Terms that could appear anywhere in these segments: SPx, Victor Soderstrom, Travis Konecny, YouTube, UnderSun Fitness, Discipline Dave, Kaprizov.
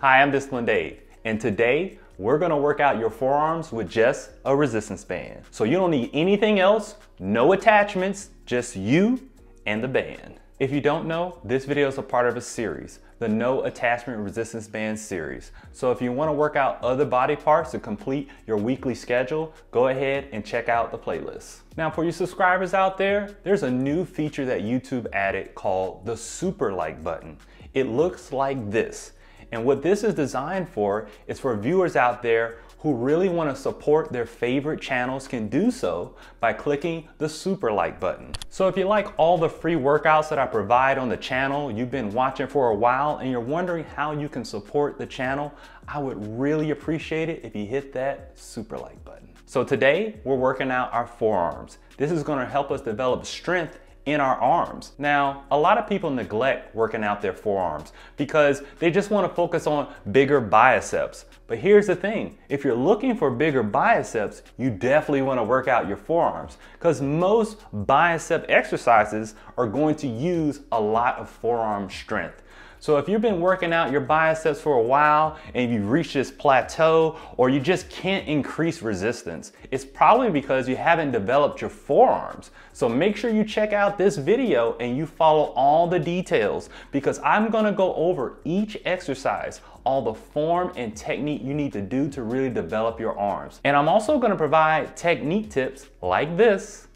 Hi, I'm Discipline Dave, and today we're gonna work out your forearms with just a resistance band. So you don't need anything else, no attachments, just you and the band. If you don't know, this video is a part of a series, the No Attachment Resistance Band series. So if you wanna work out other body parts to complete your weekly schedule, go ahead and check out the playlist. Now for you subscribers out there, there's a new feature that YouTube added called the super like button. It looks like this. And what this is designed for is for viewers out there who really want to support their favorite channels can do so by clicking the super like button. So if you like all the free workouts that I provide on the channel, you've been watching for a while and you're wondering how you can support the channel, I would really appreciate it if you hit that super like button. So today we're working out our forearms. This is going to help us develop strength in our arms. Now, a lot of people neglect working out their forearms because they just want to focus on bigger biceps. But here's the thing, if you're looking for bigger biceps, you definitely want to work out your forearms because most bicep exercises are going to use a lot of forearm strength. So if you've been working out your biceps for a while and you've reached this plateau or you just can't increase resistance, it's probably because you haven't developed your forearms. So make sure you check out this video and you follow all the details because I'm gonna go over each exercise, all the form and technique you need to do to really develop your arms. And I'm also gonna provide technique tips like this,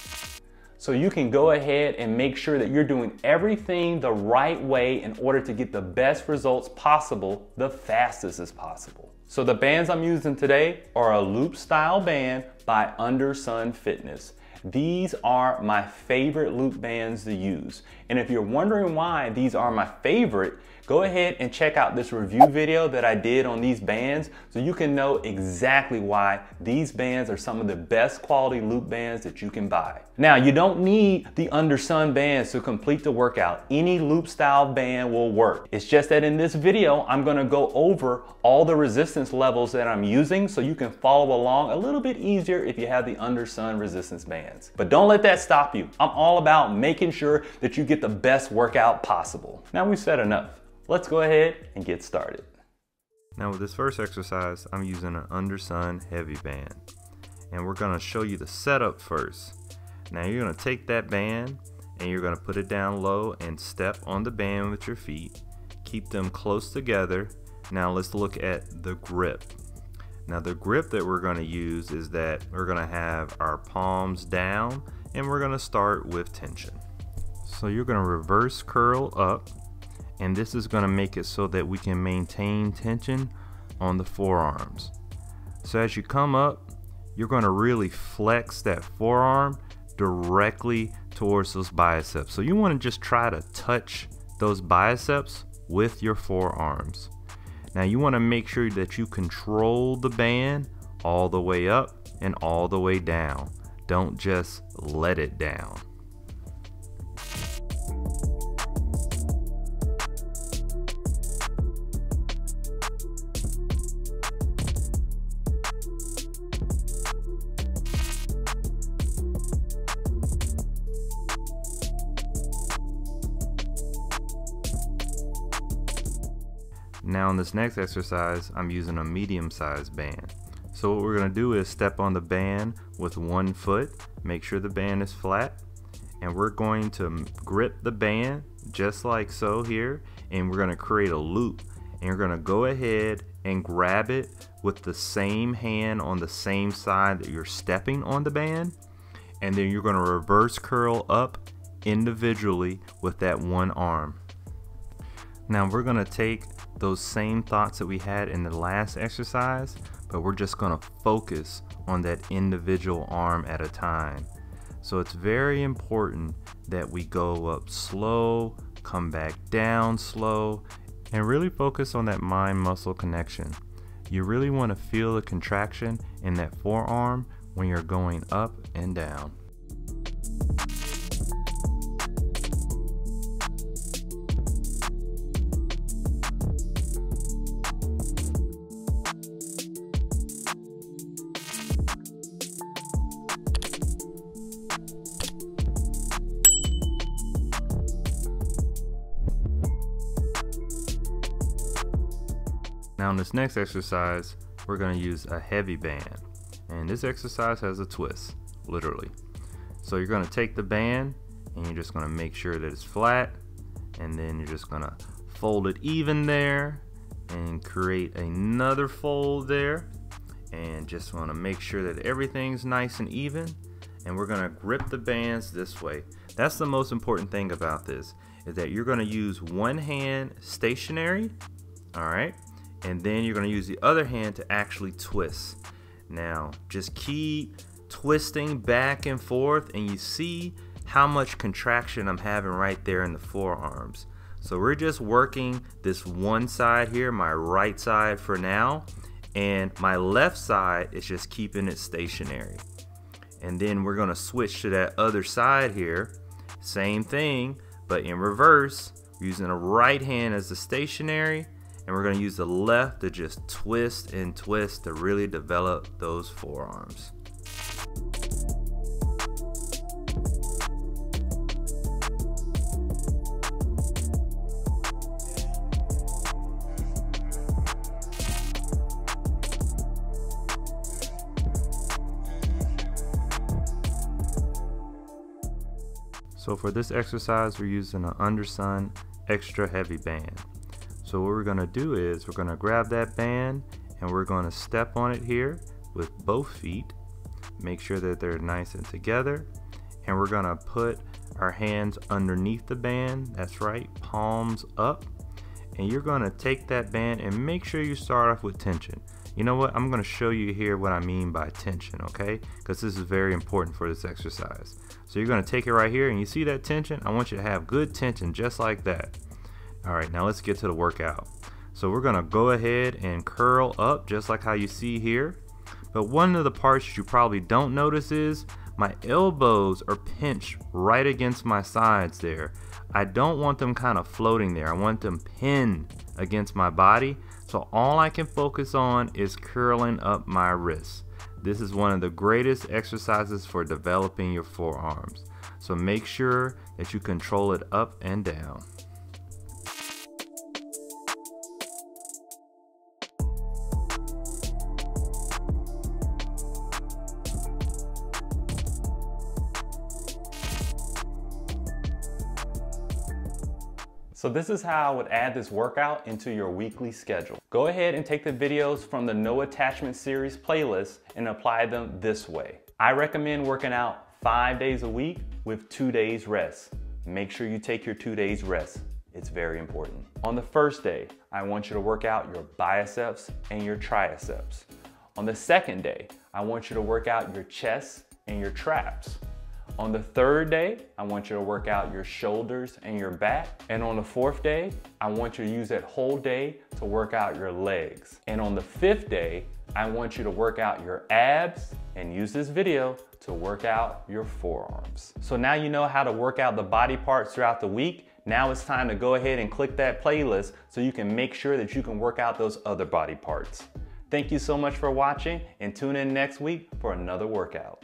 so you can go ahead and make sure that you're doing everything the right way in order to get the best results possible, the fastest as possible. So the bands I'm using today are a loop style band by UnderSun Fitness. These are my favorite loop bands to use. And if you're wondering why these are my favorite, go ahead and check out this review video that I did on these bands so you can know exactly why these bands are some of the best quality loop bands that you can buy. Now, you don't need the UnderSun bands to complete the workout. Any loop style band will work. It's just that in this video, I'm gonna go over all the resistance levels that I'm using so you can follow along a little bit easier if you have the UnderSun resistance band. But don't let that stop you. I'm all about making sure that you get the best workout possible. Now we've said enough. Let's go ahead and get started. Now with this first exercise, I'm using an UnderSun heavy band. And we're gonna show you the setup first. Now you're gonna take that band and you're gonna put it down low and step on the band with your feet. Keep them close together. Now let's look at the grip. Now the grip that we're going to use is that we're going to have our palms down and we're going to start with tension. So you're going to reverse curl up, and this is going to make it so that we can maintain tension on the forearms. So as you come up, you're going to really flex that forearm directly towards those biceps. So you want to just try to touch those biceps with your forearms. Now you want to make sure that you control the band all the way up and all the way down. Don't just let it down. Now in this next exercise, I'm using a medium-sized band. So what we're gonna do is step on the band with one foot, make sure the band is flat, and we're going to grip the band just like so here, and we're gonna create a loop, and you're gonna go ahead and grab it with the same hand on the same side that you're stepping on the band, and then you're gonna reverse curl up individually with that one arm. Now we're gonna take those same thoughts that we had in the last exercise, but we're just gonna focus on that individual arm at a time. So it's very important that we go up slow, come back down slow, and really focus on that mind-muscle connection. You really wanna feel the contraction in that forearm when you're going up and down. Now in this next exercise, we're going to use a heavy band. And this exercise has a twist, literally. So you're going to take the band and you're just going to make sure that it's flat, and then you're just going to fold it even there and create another fold there, and just want to make sure that everything's nice and even. And we're going to grip the bands this way. That's the most important thing about this, is that you're going to use one hand stationary, all right, and then you're going to use the other hand to actually twist. Now just keep twisting back and forth, and you see how much contraction I'm having right there in the forearms. So we're just working this one side here, my right side for now, and my left side is just keeping it stationary. And then we're gonna switch to that other side here, same thing, but in reverse, using the right hand as the stationary, and we're gonna use the left to just twist and twist to really develop those forearms. So for this exercise, we're using an UnderSun extra heavy band. So what we're gonna do is we're gonna grab that band and we're gonna step on it here with both feet, make sure that they're nice and together. And we're gonna put our hands underneath the band, that's right, palms up. And you're gonna take that band and make sure you start off with tension. You know what, I'm gonna show you here what I mean by tension, okay? Because this is very important for this exercise. So you're gonna take it right here, and you see that tension? I want you to have good tension, just like that. All right, now let's get to the workout. So we're gonna go ahead and curl up, just like how you see here. But one of the parts you probably don't notice is my elbows are pinched right against my sides there. I don't want them kind of floating there. I want them pinned against my body. So all I can focus on is curling up my wrists. This is one of the greatest exercises for developing your forearms. So make sure that you control it up and down. So this is how I would add this workout into your weekly schedule. Go ahead and take the videos from the No Attachment series playlist and apply them this way. I recommend working out 5 days a week with 2 days rest. Make sure you take your 2 days rest. It's very important. On the first day, I want you to work out your biceps and your triceps. On the second day, I want you to work out your chest and your traps. On the third day, I want you to work out your shoulders and your back. And on the fourth day, I want you to use that whole day to work out your legs. And on the fifth day, I want you to work out your abs and use this video to work out your forearms. So now you know how to work out the body parts throughout the week. Now it's time to go ahead and click that playlist so you can make sure that you can work out those other body parts. Thank you so much for watching, and tune in next week for another workout.